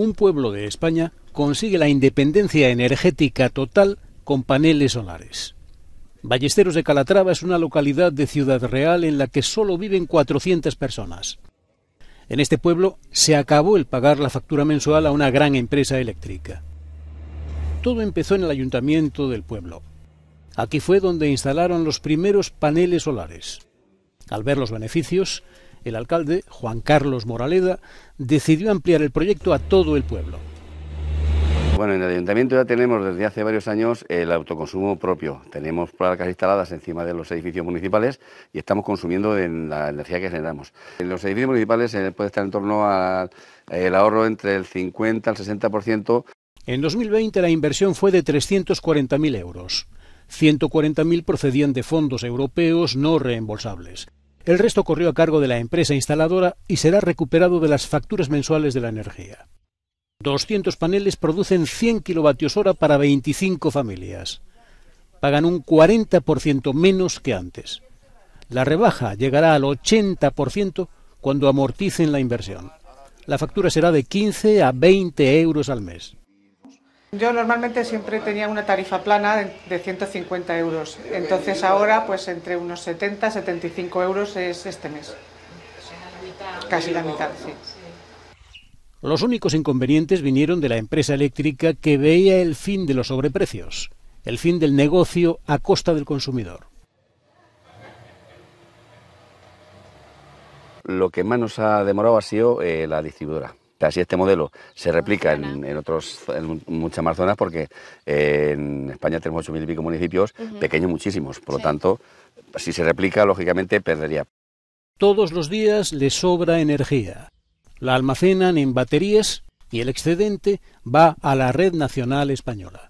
un pueblo de España consigue la independencia energética total con paneles solares. Ballesteros de Calatrava es una localidad de Ciudad Real en la que solo viven 400 personas. En este pueblo se acabó el pagar la factura mensual a una gran empresa eléctrica. Todo empezó en el ayuntamiento del pueblo. Aquí fue donde instalaron los primeros paneles solares. Al ver los beneficios, el alcalde, Juan Carlos Moraleda, decidió ampliar el proyecto a todo el pueblo. Bueno, en el ayuntamiento ya tenemos desde hace varios años el autoconsumo propio. Tenemos placas instaladas encima de los edificios municipales y estamos consumiendo en la energía que generamos. En los edificios municipales puede estar en torno al ahorro entre el 50 al 60%. En 2020 la inversión fue de 340.000 euros. 140.000 procedían de fondos europeos no reembolsables. El resto corrió a cargo de la empresa instaladora y será recuperado de las facturas mensuales de la energía. 200 paneles producen 100 kWh para 25 familias. Pagan un 40% menos que antes. La rebaja llegará al 80% cuando amorticen la inversión. La factura será de 15 a 20 euros al mes. Yo normalmente siempre tenía una tarifa plana de 150 euros. Entonces ahora pues entre unos 70, 75 euros es este mes. Casi la mitad, sí. Los únicos inconvenientes vinieron de la empresa eléctrica, que veía el fin de los sobreprecios, el fin del negocio a costa del consumidor. Lo que más nos ha demorado ha sido la distribuidora. Así este modelo se replica en muchas más zonas, porque en España tenemos 8.000 y pico municipios, pequeños muchísimos, por lo tanto, si se replica, lógicamente perdería. Todos los días les sobra energía. La almacenan en baterías y el excedente va a la Red Nacional Española.